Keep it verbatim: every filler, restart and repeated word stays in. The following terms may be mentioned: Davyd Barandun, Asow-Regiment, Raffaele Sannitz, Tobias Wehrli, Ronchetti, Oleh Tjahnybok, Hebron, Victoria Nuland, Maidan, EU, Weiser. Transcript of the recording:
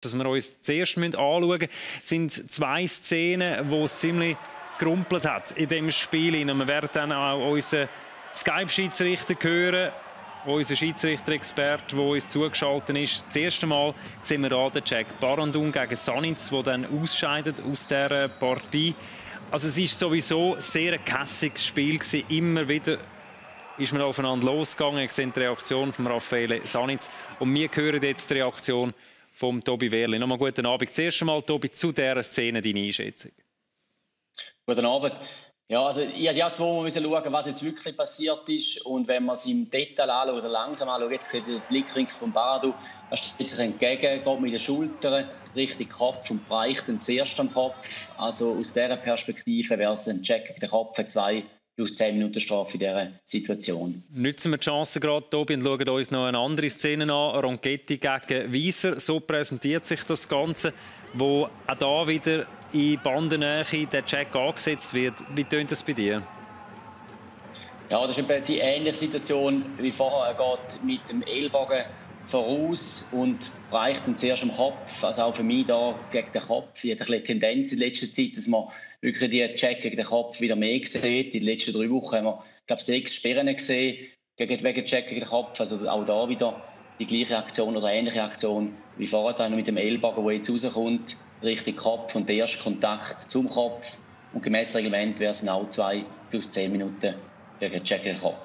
Dass wir uns zuerst anschauen müssen, sind zwei Szenen, die es ziemlich gerumpelt hat in diesem Spiel. Und wir werden dann auch unseren Skype-Schiedsrichter hören, unseren Schiedsrichter-Experte, der uns zugeschaltet ist. Das erste Mal sehen wir hier den Check Barandun gegen Sannitz, der dann ausscheidet aus dieser Partie. Also es war sowieso sehr ein kässiges Spiel gewesen. Immer wieder ist man aufeinander losgegangen. Wir sehen die Reaktion von Raffaele Sannitz. Und wir hören jetzt die Reaktion vom Tobi Wehrli. Nochmal guten Abend. Zuerst einmal, Tobi, zu dieser Szene deine Einschätzung. Guten Abend. Ja, also ich musste ja zweimal schauen, was jetzt wirklich passiert ist. Und wenn man es im Detail anschaut oder langsam anschaut, jetzt sieht der Blickwinkel von Barandun, er steht sich entgegen, geht mit den Schultern Richtung Kopf und breicht den zuerst am Kopf. Also aus dieser Perspektive wäre es ein Check gegen den Kopf, zwei plus zehn Minuten Strafe in dieser Situation. Nutzen wir die Chance gerade, Tobi, und schauen uns noch eine andere Szene an. Ronchetti gegen Weiser, so präsentiert sich das Ganze, wo auch hier wieder in Bandennähe der Check angesetzt wird. Wie tönt das bei dir? Ja, das ist die ähnliche Situation wie vorher. Er geht mit dem Ellbogen voraus und reicht dann zuerst am Kopf. Also auch für mich da gegen den Kopf. Ich hatte eine Tendenz in letzter Zeit, dass man wirklich die Check gegen den Kopf wieder mehr sieht. In den letzten drei Wochen haben wir, glaube ich, sechs Sperren gesehen gegen den Check gegen den Kopf. Also auch da wieder die gleiche Aktion oder ähnliche Aktion wie vorher mit dem Ellbogen, der jetzt rauskommt, Richtung Kopf und der erste Kontakt zum Kopf. Und gemäß Reglement wären es auch zwei plus zehn Minuten gegen den Check gegen den Kopf.